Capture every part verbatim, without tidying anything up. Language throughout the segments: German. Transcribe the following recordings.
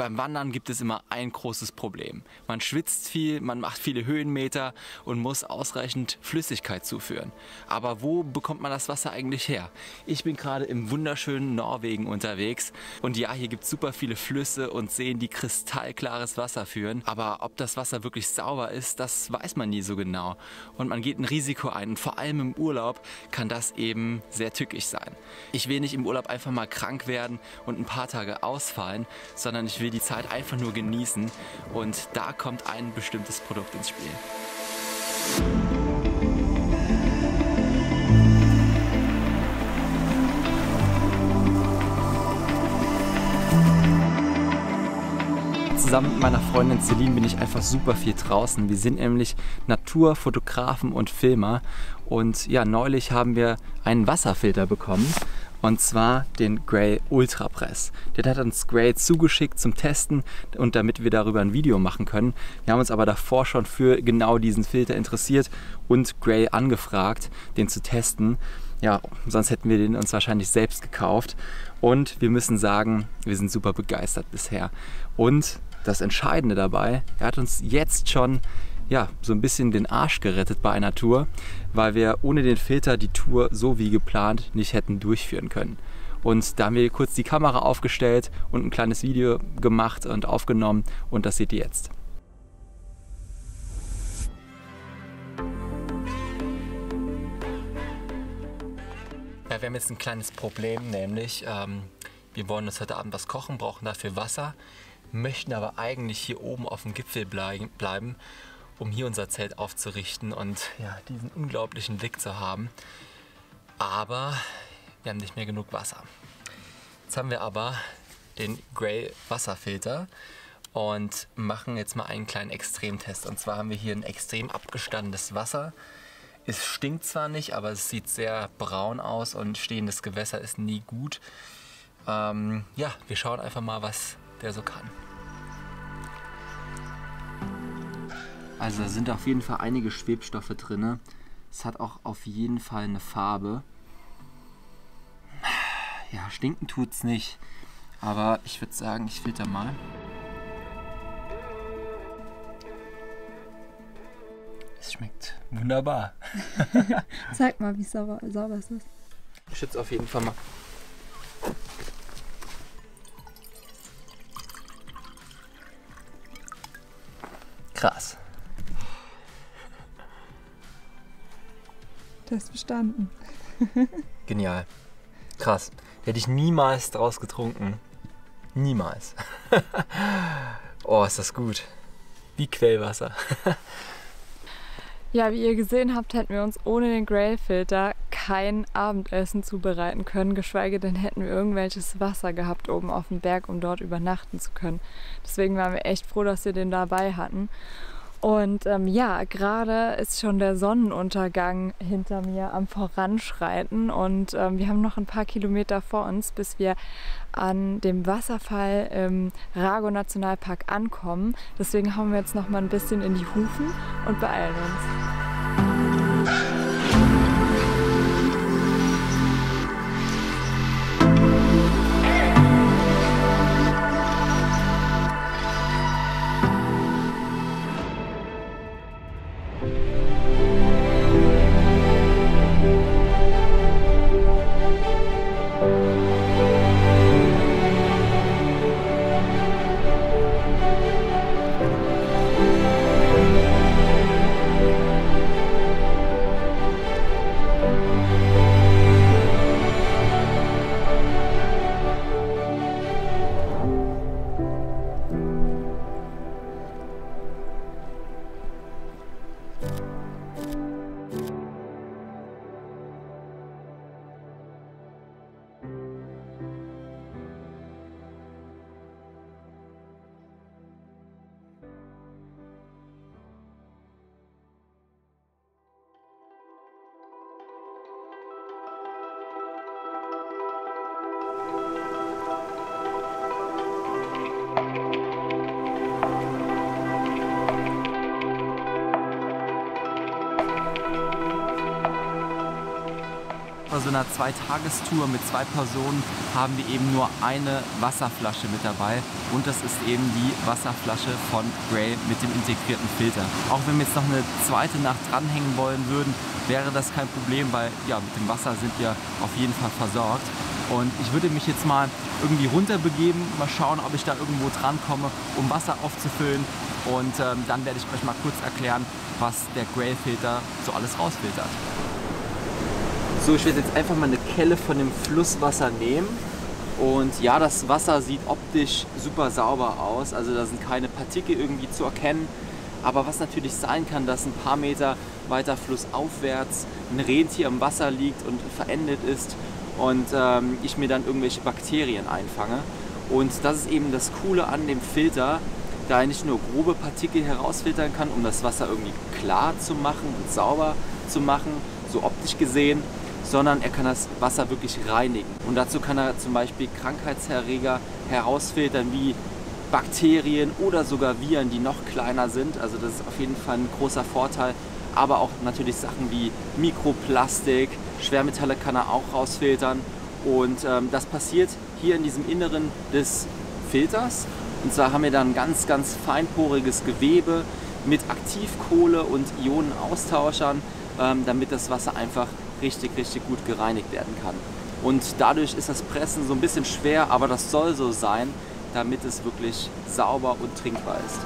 Beim Wandern gibt es immer ein großes Problem. Man schwitzt viel, man macht viele Höhenmeter und muss ausreichend Flüssigkeit zuführen. Aber wo bekommt man das Wasser eigentlich her? Ich bin gerade im wunderschönen Norwegen unterwegs und ja, hier gibt es super viele Flüsse und Seen, die kristallklares Wasser führen. Aber ob das Wasser wirklich sauber ist, das weiß man nie so genau. Und man geht ein Risiko ein. Und vor allem im Urlaub kann das eben sehr tückisch sein. Ich will nicht im Urlaub einfach mal krank werden und ein paar Tage ausfallen, sondern ich will die Zeit einfach nur genießen. Und da kommt ein bestimmtes Produkt ins Spiel. Zusammen mit meiner Freundin Celine bin ich einfach super viel draußen. Wir sind nämlich Naturfotografen und Filmer und ja, neulich haben wir einen Wasserfilter bekommen und zwar den GRAYL Ultra Press. Den hat uns GRAYL zugeschickt zum Testen und damit wir darüber ein Video machen können. Wir haben uns aber davor schon für genau diesen Filter interessiert und GRAYL angefragt, den zu testen. Ja, sonst hätten wir den uns wahrscheinlich selbst gekauft und wir müssen sagen, wir sind super begeistert bisher. Und das Entscheidende dabei, er hat uns jetzt schon ja, so ein bisschen den Arsch gerettet bei einer Tour, weil wir ohne den Filter die Tour so wie geplant nicht hätten durchführen können. Und da haben wir kurz die Kamera aufgestellt und ein kleines Video gemacht und aufgenommen und das seht ihr jetzt. Ja, wir haben jetzt ein kleines Problem, nämlich ähm, wir wollen uns heute Abend was kochen, brauchen dafür Wasser, möchten aber eigentlich hier oben auf dem Gipfel bleiben, um hier unser Zelt aufzurichten und ja, diesen unglaublichen Blick zu haben. Aber wir haben nicht mehr genug Wasser. Jetzt haben wir aber den GRAYL Wasserfilter und machen jetzt mal einen kleinen Extremtest. Und zwar haben wir hier ein extrem abgestandenes Wasser. Es stinkt zwar nicht, aber es sieht sehr braun aus und stehendes Gewässer ist nie gut. Ähm, ja, wir schauen einfach mal, was der so kann. Also da sind auf jeden Fall einige Schwebstoffe drin. Es hat auch auf jeden Fall eine Farbe. Ja, stinken tut's nicht. Aber ich würde sagen, ich filter mal. Es schmeckt wunderbar. Zeig mal, wie sauber, sauber es ist. Ich schütze auf jeden Fall mal. Krass. Das ist bestanden. Genial. Krass. Hätte ich niemals draus getrunken. Niemals. Oh, ist das gut. Wie Quellwasser. Ja, wie ihr gesehen habt, hätten wir uns ohne den GRAYL-Filter kein Abendessen zubereiten können, geschweige denn hätten wir irgendwelches Wasser gehabt oben auf dem Berg, um dort übernachten zu können. Deswegen waren wir echt froh, dass wir den dabei hatten. Und ähm, ja, gerade ist schon der Sonnenuntergang hinter mir am Voranschreiten und ähm, wir haben noch ein paar Kilometer vor uns, bis wir an dem Wasserfall im Rago-Nationalpark ankommen. Deswegen hauen wir jetzt noch mal ein bisschen in die Hufen und beeilen uns. so einer Zweitagestour mit zwei Personen haben wir eben nur eine Wasserflasche mit dabei. Und das ist eben die Wasserflasche von GRAYL mit dem integrierten Filter. Auch wenn wir jetzt noch eine zweite Nacht dranhängen wollen würden, wäre das kein Problem, weil ja, mit dem Wasser sind wir auf jeden Fall versorgt. Und ich würde mich jetzt mal irgendwie runterbegeben, mal schauen, ob ich da irgendwo drankomme, um Wasser aufzufüllen. Und ähm, dann werde ich euch mal kurz erklären, was der GRAYL-Filter so alles rausfiltert. So, ich werde jetzt einfach mal eine Kelle von dem Flusswasser nehmen. Und ja, das Wasser sieht optisch super sauber aus. Also da sind keine Partikel irgendwie zu erkennen. Aber was natürlich sein kann, dass ein paar Meter weiter flussaufwärts ein Rentier im Wasser liegt und verendet ist. Und ähm, ich mir dann irgendwelche Bakterien einfange. Und das ist eben das Coole an dem Filter, da er nicht nur grobe Partikel herausfiltern kann, um das Wasser irgendwie klar zu machen und sauber zu machen, so optisch gesehen, sondern er kann das Wasser wirklich reinigen. Und dazu kann er zum Beispiel Krankheitserreger herausfiltern, wie Bakterien oder sogar Viren, die noch kleiner sind. Also das ist auf jeden Fall ein großer Vorteil. Aber auch natürlich Sachen wie Mikroplastik, Schwermetalle kann er auch rausfiltern. Und ähm, das passiert hier in diesem Inneren des Filters. Und zwar haben wir dann ganz, ganz feinporiges Gewebe mit Aktivkohle und Ionenaustauschern, ähm, damit das Wasser einfach richtig, richtig gut gereinigt werden kann. Und dadurch ist das Pressen so ein bisschen schwer, aber das soll so sein, damit es wirklich sauber und trinkbar ist.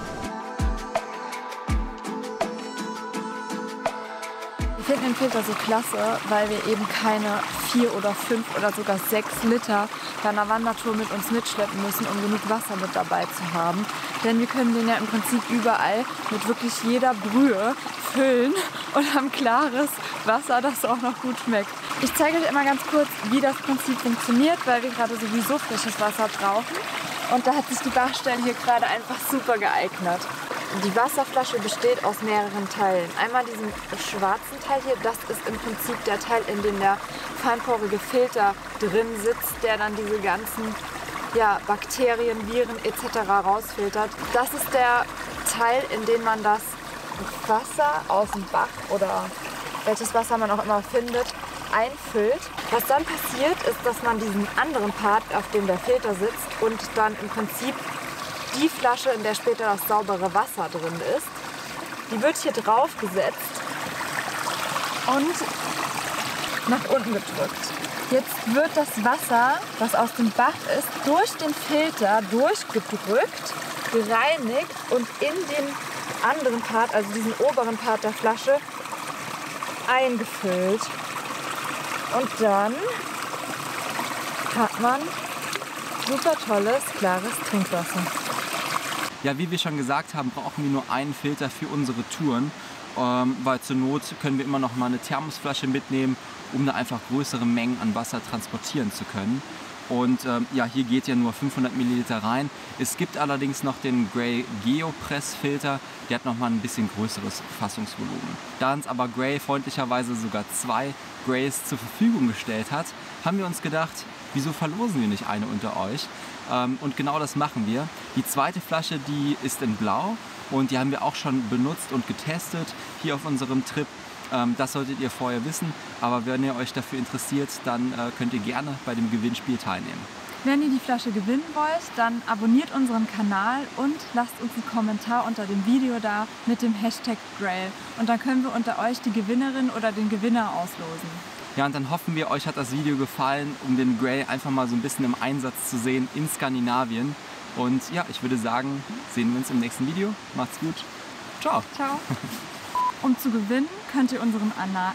Ich finde den Filter so klasse, weil wir eben keine vier oder fünf oder sogar sechs Liter bei einer Wandertour mit uns mitschleppen müssen, um genug Wasser mit dabei zu haben. Denn wir können den ja im Prinzip überall mit wirklich jeder Brühe füllen und haben klares Wasser, das auch noch gut schmeckt. Ich zeige euch immer ganz kurz, wie das Prinzip funktioniert, weil wir gerade sowieso frisches Wasser brauchen. Und da hat sich die Bachstelle hier gerade einfach super geeignet. Die Wasserflasche besteht aus mehreren Teilen. Einmal diesen schwarzen Teil hier, das ist im Prinzip der Teil, in dem der feinporige Filter drin sitzt, der dann diese ganzen ja, Bakterien, Viren et cetera rausfiltert. Das ist der Teil, in dem man das Wasser aus dem Bach oder welches Wasser man auch immer findet, einfüllt. Was dann passiert, ist, dass man diesen anderen Part, auf dem der Filter sitzt, und dann im Prinzip die Flasche, in der später das saubere Wasser drin ist, die wird hier drauf gesetzt und nach unten gedrückt. Jetzt wird das Wasser, was aus dem Bach ist, durch den Filter durchgedrückt, gereinigt und in den anderen Part, also diesen oberen Part der Flasche, eingefüllt. Und dann hat man super tolles, klares Trinkwasser. Ja, wie wir schon gesagt haben, brauchen wir nur einen Filter für unsere Touren, ähm, weil zur Not können wir immer noch mal eine Thermosflasche mitnehmen, um da einfach größere Mengen an Wasser transportieren zu können. Und ähm, ja, hier geht ja nur fünfhundert Milliliter rein. Es gibt allerdings noch den GRAYL Geopress Filter, der hat noch mal ein bisschen größeres Fassungsvolumen. Da uns aber GRAYL freundlicherweise sogar zwei GRAYLs zur Verfügung gestellt hat, haben wir uns gedacht, wieso verlosen wir nicht eine unter euch? Und genau das machen wir. Die zweite Flasche, die ist in Blau und die haben wir auch schon benutzt und getestet hier auf unserem Trip. Das solltet ihr vorher wissen, aber wenn ihr euch dafür interessiert, dann könnt ihr gerne bei dem Gewinnspiel teilnehmen. Wenn ihr die Flasche gewinnen wollt, dann abonniert unseren Kanal und lasst uns einen Kommentar unter dem Video da mit dem Hashtag GRAYL. Und dann können wir unter euch die Gewinnerin oder den Gewinner auslosen. Ja, und dann hoffen wir, euch hat das Video gefallen, um den GRAYL einfach mal so ein bisschen im Einsatz zu sehen in Skandinavien. Und ja, ich würde sagen, sehen wir uns im nächsten Video. Macht's gut. Ciao. Ciao. Um zu gewinnen, könnt ihr unseren Anal...